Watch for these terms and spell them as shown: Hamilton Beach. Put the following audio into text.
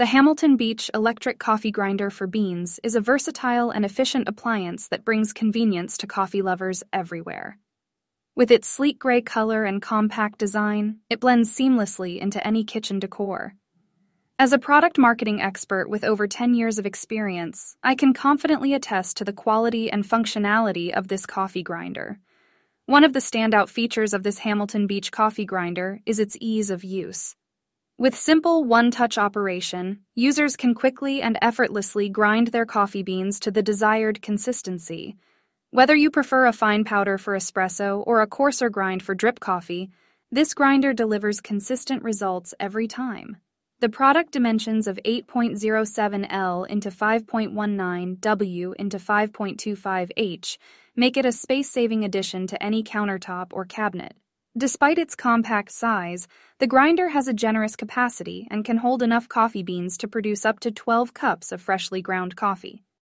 The Hamilton Beach electric coffee grinder for beans is a versatile and efficient appliance that brings convenience to coffee lovers everywhere. With its sleek gray color and compact design, it blends seamlessly into any kitchen decor. As a product marketing expert with over 10 years of experience, I can confidently attest to the quality and functionality of this coffee grinder. One of the standout features of this Hamilton Beach coffee grinder is its ease of use. With simple one-touch operation, users can quickly and effortlessly grind their coffee beans to the desired consistency. Whether you prefer a fine powder for espresso or a coarser grind for drip coffee, this grinder delivers consistent results every time. The product dimensions of 8.07L into 5.19W into 5.25H make it a space-saving addition to any countertop or cabinet. Despite its compact size, the grinder has a generous capacity and can hold enough coffee beans to produce up to 12 cups of freshly ground coffee.